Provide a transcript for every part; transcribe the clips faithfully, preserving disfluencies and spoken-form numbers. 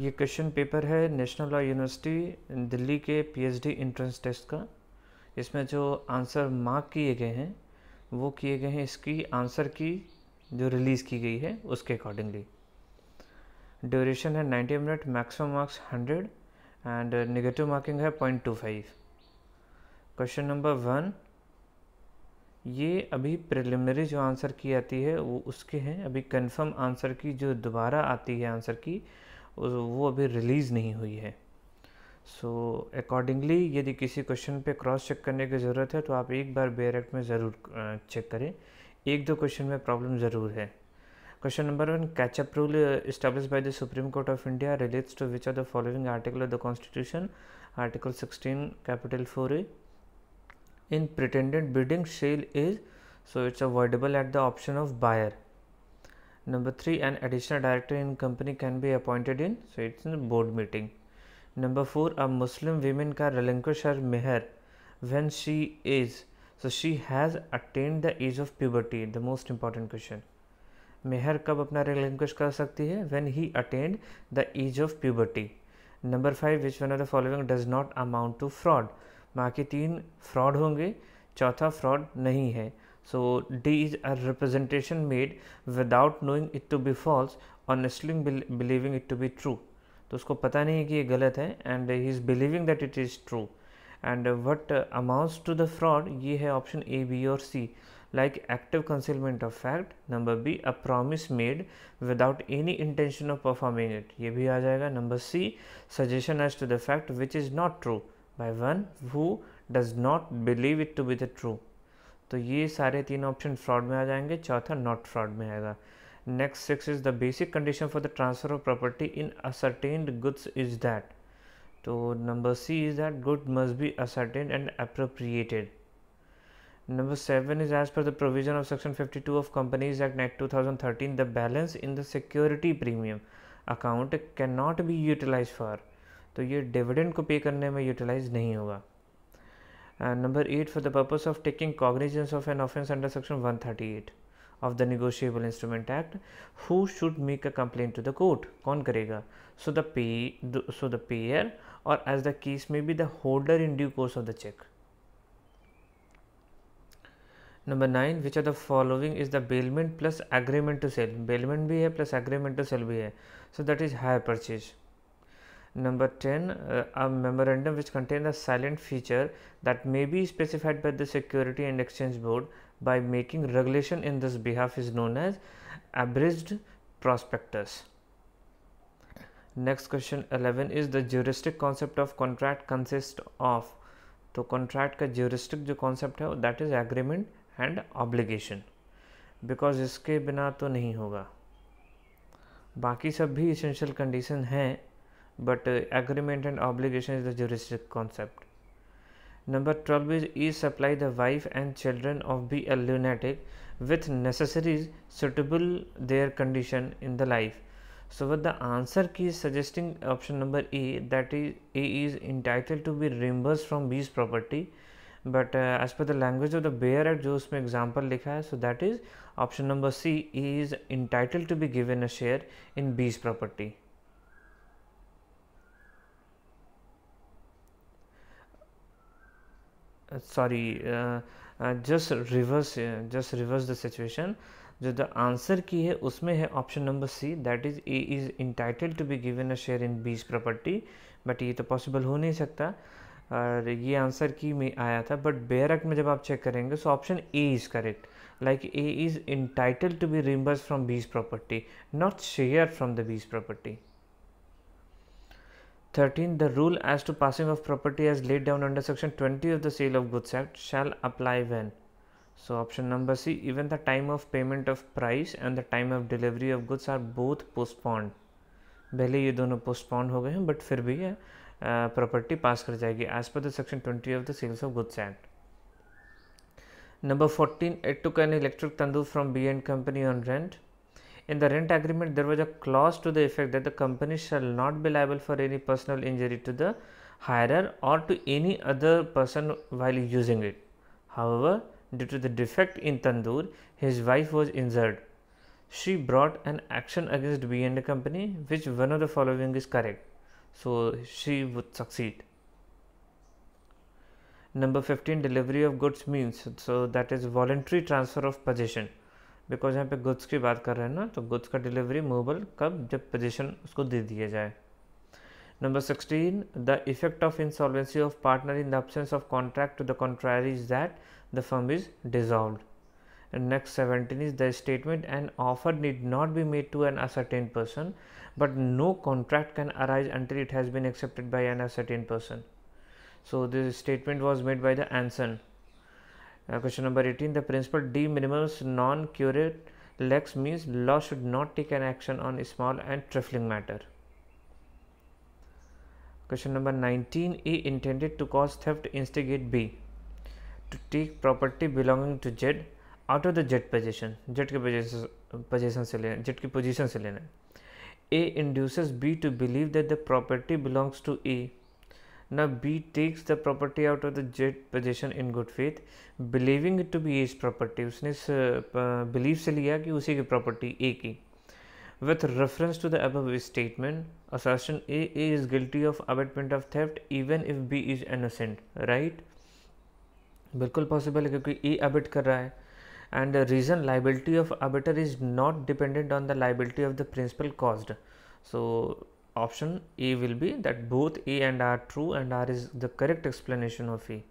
ये question paper है national law university Delhi के पीएचडी एंट्रेंस टेस्ट का। इसमें जो आंसर मार्क किए गए हैं वो किए गए हैं इसकी आंसर की जो रिलीज़ की गई है उसके अकॉर्डिंगली। ड्यूरेशन है ninety minute, maximum marks hundred and negative marking है point two five. Question number one, ये अभी प्रिलिमिनरी जो आंसर की आती है वो उसके हैं, अभी कंफर्म आंसर की जो दोबारा आती है आंसर की वो अभी रिलीज़ नहीं हुई है। सो अकॉर्डिंगली यदि किसी क्वेश्चन पे क्रॉस चेक करने की ज़रूरत है तो आप एक बार बेरेक्ट में ज़रूर चेक करें, एक दो क्वेश्चन में प्रॉब्लम ज़रूर है। Question number one, catch up rule establish by the Supreme Court of India relates to which of the following article of the constitution, article sixteen capital four A. In pretended bidding, sale is, so it's avoidable at the option of buyer. Number three, an additional director in company can be appointed in, so it's in a board meeting. Number four, a Muslim woman can relinquish her meher when she is, so she has attained the age of puberty. The most important question. Meher कब अपना relinquish कर सकती है? When he attained the age of puberty. Number five, which one of the following does not amount to fraud? बाकी तीन fraud होंगे, चौथा fraud नहीं है। So D is a representation made without knowing it to be false और अस्लिंग believing it to be true. तो उसको पता नहीं है कि ये गलत है and he is believing that it is true. And what amounts to the fraud, ये है ऑप्शन ए, बी और C, like active concealment of fact. Number B, a promise made without any intention of performing it, ये भी आ जाएगा। Number C, suggestion as to the fact which is not true by one who does not believe it to be the true. तो ये सारे तीन option fraud में आ जाएंगे, चौथा नॉट फ्रॉड में आएगा। Next six is the basic condition for the transfer of property in ascertained goods is that, तो number C is that good must be ascertained and appropriated. Number seven is as per the provision of section fifty two of companies Act two thousand thirteen the balance in the security premium account can not be utilise for, तो ये dividend को पे करने में utilise नहीं होगा। Number eight, for the purpose of taking cognizance of an offence under section one thirty eight of the negotiable instrument act who should make a complaint to the court, कौन करेगा? So the pay so the pair और as the case में be the holder in due course of the cheque. Number nine, which are the following is the bailment plus agreement to cell, bailment भी है plus agreement to sell भी है, so that is hire purchase. Number ten, uh, a memorandum which contains a silent feature that may be specified by the Security and Exchange Board by making regulation in this behalf is known as abridged prospectus. Next question eleven is the juristic concept of contract consists of, तो contract का juristic जो concept है that is agreement and obligation, because इसके बिना तो नहीं होगा, बाकी सब भी essential condition हैं but uh, agreement and obligation is the juristic concept. Number twelve is is supply the wife and children of be a lunatic with necessaries suitable their condition in the life, so with the answer key is suggesting option number A, that is A is entitled to be reimbursed from B's property, but uh, as per the language of the Bayer Act जो उसमें example लिखा है, so that is option number C, A is entitled to be given a share in B's property. Sorry, uh, uh, just reverse, uh, just reverse the situation. जो the answer की है उसमें है option number C, that is A is entitled to be given a share in B's property, but ये तो possible हो नहीं सकता और ये answer की में आया था, but Bayer Act में जब आप check करेंगे so option A is correct, like A is entitled to be reimbursed from B's property, not share from the B's property. thirteen, the rule as to passing of property as laid down under section twenty of the Sale of Goods Act shall apply when, so option number C, even the time of payment of price and the time of delivery of goods are both postponed. पहले ये दोनों postponed हो गए हैं but फिर भी ये property पास कर जाएगी as per the section twenty of the Sales of Goods Act. Number fourteen, it took an electric tandoor from B and Company on rent. In the rent agreement, there was a clause to the effect that the company shall not be liable for any personal injury to the hirer or to any other person while using it. However, due to the defect in tandoor, his wife was injured. she brought an action against B and A company, which one of the following is correct. So she would succeed. Number fifteen, delivery of goods means, so that is voluntary transfer of possession, because यहाँ पे goods की बात कर रहे हैं ना, तो goods का delivery movable कब, जब possession उसको दे दिया जाए. Number sixteen, the effect of insolvency of partner in the absence of contract to the contrary is that the firm is dissolved. And next seventeen is the statement an offer need not be made to an ascertained person, but no contract can arise until it has been accepted by an ascertained person. So this statement was made by the Anson. Uh, question number eighteen, the principle de minimis non curat lex means law should not take an action on a small and trifling matter. Question number nineteen, A intended to cause theft, instigate B to take property belonging to Z out of the Z possession, Z के possession से लेना, Z की position से लेना. A induces B to believe that the property belongs to A. Now B takes the property out of the Z possession in good faith, believing it to be A's property. उसने इस belief से लिया कि उसी की property A की. With reference to the above statement, assertion A, A is guilty of abetment of theft even if B is innocent, right? बिल्कुल possible है क्योंकि A abet कर रहा है. And the reason liability of abettor is not dependent on the liability of the principal caused. So option A will be that both A and R true, and R is the correct explanation of A.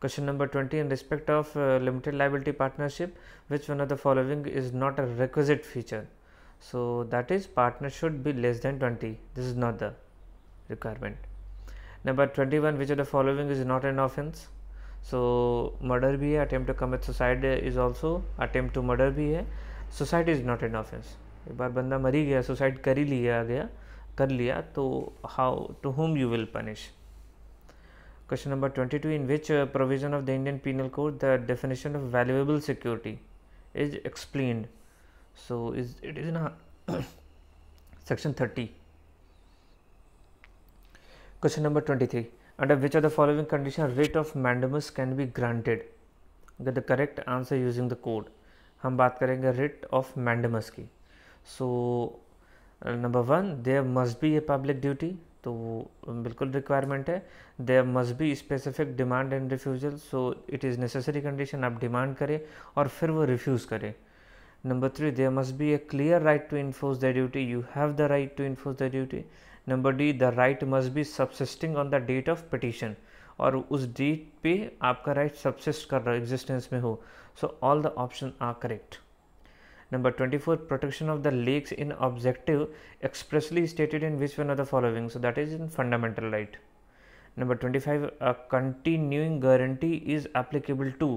Question number twenty, in respect of uh, limited liability partnership, which one of the following is not a requisite feature? So that is, partner should be less than twenty. This is not the requirement. Number twenty-one, which of the following is not an offense? So murder भी है, attempt to commit suicide is also, attempt to murder भी है. Suicide is not an offense. एक बार बंदा मर ही गया, suicide कर ही लिया गया, कर लिया, तो how, to whom you will punish. Question number twenty-two, in which uh, provision of the Indian Penal Code the definition of valuable security is explained? So is it is in a section thirty. Question number twenty-three, under which of the following condition writ of mandamus can be granted? Get the correct answer using the code. हम बात करेंगे writ of mandamus की. So number one, there must be a public duty, तो बिल्कुल requirement है. There must be specific demand and refusal, so it is necessary condition, आप demand करें और फिर वो refuse करें. Number three, there must be a clear right to enforce the duty, you have the right to enforce the duty. Number D, the right must be subsisting on the date of petition, और उस date पे आपका right subsist कर रहा, existence में हो. So all the options are correct. Number twenty-four, protection of the lakes in objective expressly stated in which one of the following? So that is in fundamental right. Number twenty-five, a continuing guarantee is applicable to,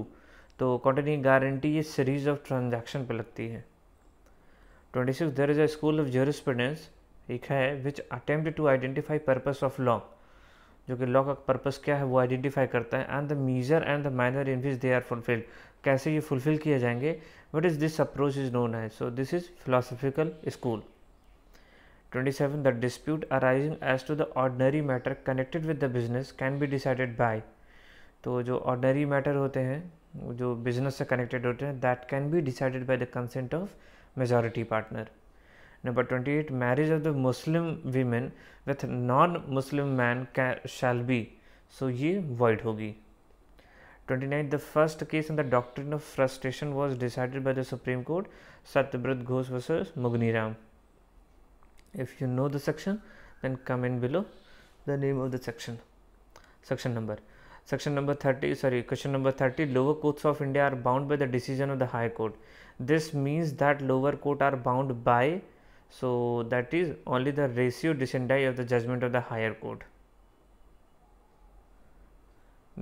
तो continuing guarantee ये series of transaction पे लगती है. twenty-six, there is a school of jurisprudence एक है which attempt to identify purpose of law, जो कि law का पर्पस क्या है वो आइडेंटिफाई करता है, and the measure and the manner in which they are fulfilled, कैसे ये फुलफिल किए जाएंगे, what is this approach is known है. So this is philosophical school. twenty-seven, the dispute arising as to the ordinary matter connected with the business can be decided by, तो जो ordinary matter होते हैं जो business से connected होते हैं, that can be decided by the consent of majority partner. Number twenty-eight, marriage of the Muslim women with non-Muslim man shall be, so ये void होगी. twenty-nine, the first case in the doctrine of frustration was decided by the Supreme Court, Satyabrata Ghosh versus Mugni Ram. If you know the section, then comment below the name of the section. Section number. Section number thirty, sorry, question number thirty, lower courts of India are bound by the decision of the High Court. This means that lower court are bound by, so that is only the ratio decidendi of the judgment of the higher court.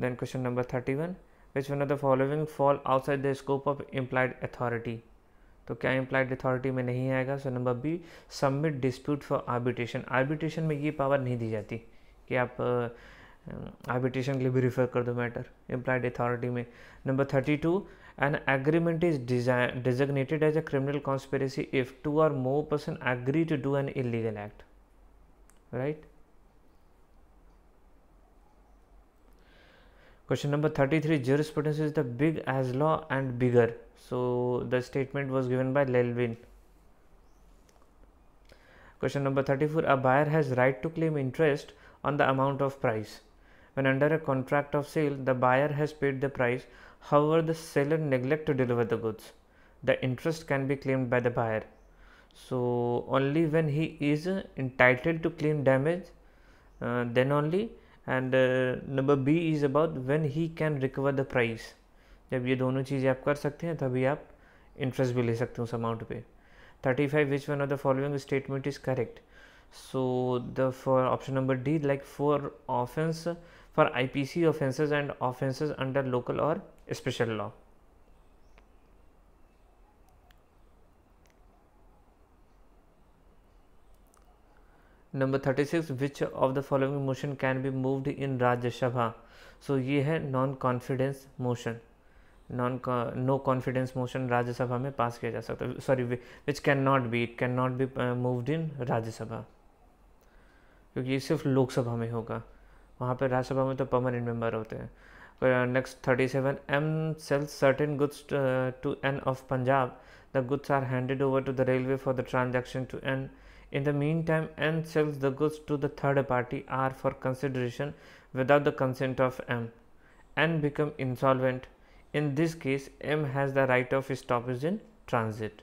Then question number thirty-one, which one of the following fall outside the scope of implied authority? तो क्या implied authority में नहीं आएगा? So number B, submit dispute for arbitration. Arbitration में ये power नहीं दी जाती कि आप आर्बिट्रेशन के लिए भी रिफर कर दो मैटर, इम्प्लाइड अथॉरिटी में. Number thirty two, an agreement is designated as a criminal conspiracy if two or more person agree to do an illegal act, right. Question number thirty three, jurisprudence is the big as law and bigger, so the statement was given by Llewellyn. Question number thirty-four. A buyer has right to claim interest on the amount of price. When under a contract of sale, the buyer has paid the price, however the seller neglects to deliver the goods. The interest can be claimed by the buyer. So only when he is entitled to claim damage, uh, then only. And uh, number B is about when he can recover the price. जब ये दोनों चीज़ें आप कर सकते हैं तभी आप इंटरेस्ट भी ले सकते हो उस अमाउंट पे. thirty-five. Which one of the following statement is correct? So the for option number D, like for offense for I P C offenses and offenses under local or special law. Number thirty-six. Which of the following motion can be moved in Rajya Sabha? So ये है non confidence motion. Non no confidence motion Rajya Sabha में pass किया जा सकता है. Sorry, which can not be it can not be moved in Rajya Sabha, क्योंकि ये सिर्फ लोकसभा में होगा. वहाँ पर राज्यसभा में तो परमानेंट मेंबर होते हैं. Next thirty seven. M sells certain goods to N of Punjab. The goods are handed over to the railway for the transaction to N. In the mean time M sells the goods to the third party are for consideration without the consent of M. N become insolvent. In this case, M has the right of stoppage in transit.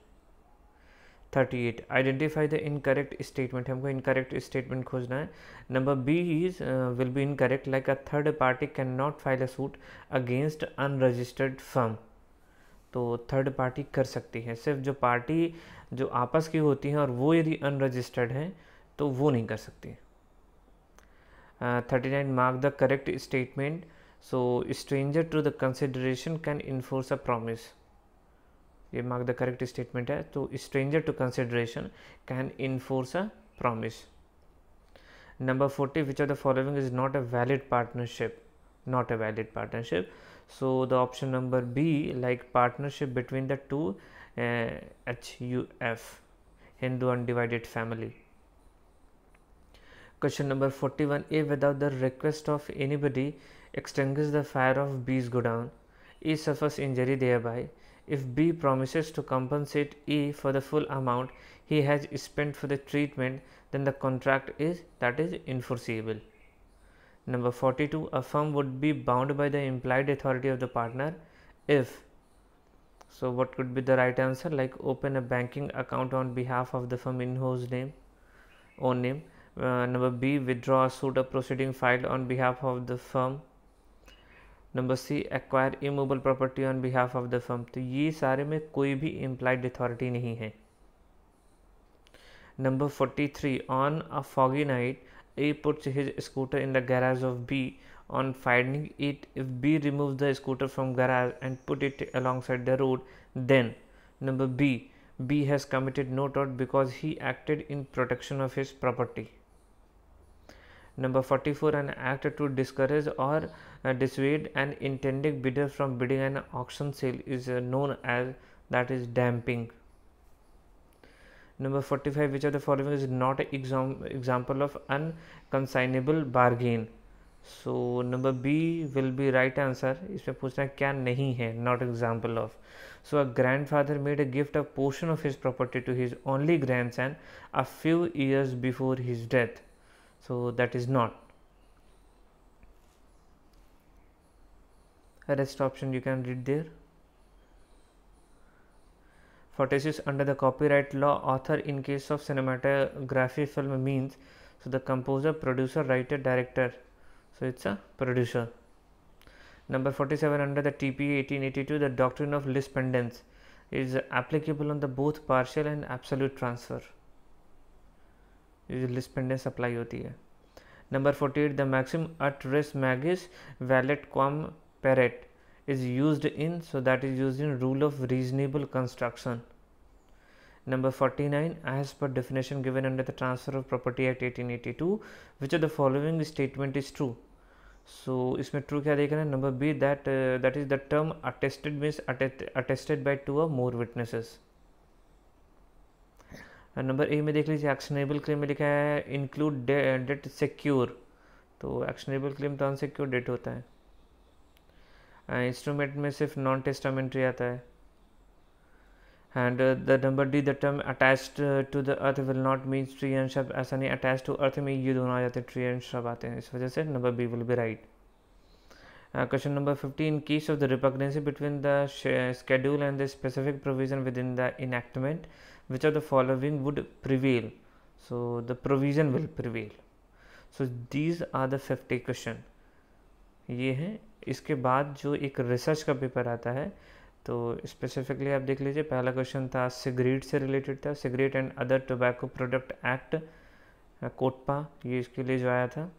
thirty-eight. Identify the incorrect statement. हमको incorrect statement खोजना है. Number B is uh, will be incorrect. Like a third party cannot file a suit against unregistered firm. तो third party कर सकती है. सिर्फ जो party जो आपस की होती हैं और वो यदि unregistered हैं तो वो नहीं कर सकती. uh, thirty-nine. Mark the correct statement. So, stranger to the consideration can enforce a promise. ये मार्क द करेक्ट स्टेटमेंट है. तो stranger to consideration can enforce a promise. Number forty. Which of the following is not a valid partnership? Not a valid partnership. So, the option number B, like partnership between the two uh, H U F, Hindu undivided family. Question number forty-one. A, without the request of anybody, extinguish the fire of B's godown. A suffers injury thereby. If B promises to compensate A for the full amount he has spent for the treatment, then the contract is that is enforceable. Number forty-two. A firm would be bound by the implied authority of the partner if. So what could be the right answer? Like open a banking account on behalf of the firm in whose name, own name. Uh, number B, withdraw a suit or proceeding filed on behalf of the firm. Number C, acquire immovable property on behalf of the firm. तो ये सारे में कोई भी implied authority नहीं है. Number forty-three. On a foggy night A puts his scooter in the garage of B. On finding it, if B removes the scooter from garage and put it alongside the road, then number B, B has committed no टॉट because he acted in protection of his property. Number forty-four. An act to discourage or uh, dissuade an intending bidder from bidding an auction sale is uh, known as that is damping. Number forty-five. Which of the following is not an exam example of unconsignable bargain? So number B will be right answer. इसमें पूछना क्या नहीं है, not example of. So a grandfather made a gift of portion of his property to his only grandson a few years before his death. So that is not. Rest option you can read there. forty-six. Under the copyright law, author in case of cinematography film means so the composer, producer, writer, director. So it's a producer. Number forty-seven. Under the T P A eighteen eighty-two, the doctrine of lis pendens is applicable on the both partial and absolute transfer. lis pendens apply होती है. Number forty-eight. The maxim ut res magis valeat quam pereat is used in, so that is used in rule of reasonable construction. Number forty-nine. As per definition given under the transfer of Property Act eighteen eighty-two, which of the following statement is true? So इसमें true क्या देखना है? Number B, that that is the term attested means attested by two or more witnesses. Number A में देख लीजिए, actionable claim में लिखा है इंक्लूड डेट सिक्योर, तो एक्शनेबल क्लेम तो अनसिक्योर डेट होता है. इंस्ट्रूमेंट में सिर्फ नॉन टेस्टामेंट्री आता है. And uh, the number D, the term attached uh, to the earth will not mean tree and shrub. ऐसा नहीं, attached to earth में ये दोनों आ जाते हैं, tree and shrub आते हैं, इस वजह से number B will be right. Question number fifteen, in case of the repugnancy between the schedule and the specific provision within the enactment, which of the following would prevail? So the provision will prevail. So these are the fifty question. ये हैं. इसके बाद जो एक research का paper आता है, तो स्पेसिफिकली आप देख लीजिए, पहला क्वेश्चन था सिगरेट से रिलेटेड था, cigarette and other tobacco product act COTPA, ये इसके लिए जो आया था.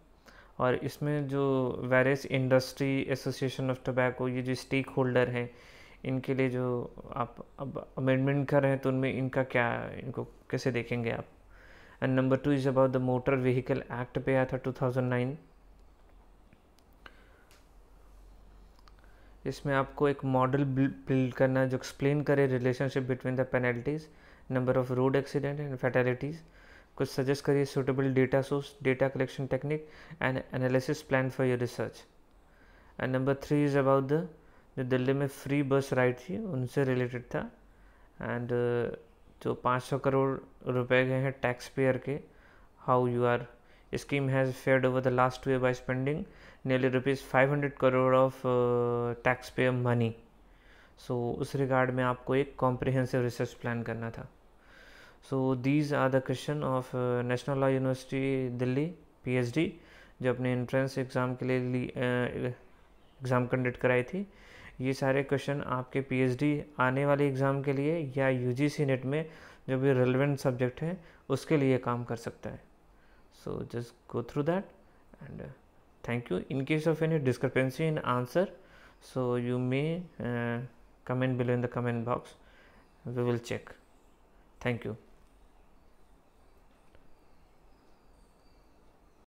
और इसमें जो various industry association of tobacco, ये जो स्टेक होल्डर हैं, इनके लिए जो आप अब अमेंडमेंट कर रहे हैं, तो उनमें इनका क्या, इनको कैसे देखेंगे आप. And number two is about the motor vehicle act पे आया था टू थाउजेंड नाइन. इसमें आपको एक मॉडल बिल्ड करना जो एक्सप्लेन करे relationship between the penalties, number of road accident and fatalities. कुछ सजेस्ट करिए suitable data source, data collection technique and analysis plan for your research. And number three is about the, जो दिल्ली में free बस ride थी उनसे related था. And जो पाँच सौ करोड़ रुपए गए हैं टैक्स पेयर के, how you are scheme has fared over the last two years by spending nearly rupees five hundred crore of uh, taxpayer money. So उस regard में आपको एक comprehensive research plan करना था. So these are the question of uh, National Law University Delhi P H D, जो अपने entrance exam के लिए exam conduct कराई थी. ये सारे question आपके P H D आने वाले exam के लिए या U G C नेट में जो भी relevant subject है उसके लिए काम कर सकता है. So just go through that and uh, thank you. In case of any discrepancy in answer, so you may uh, comment below in the comment box. We will check. Thank you.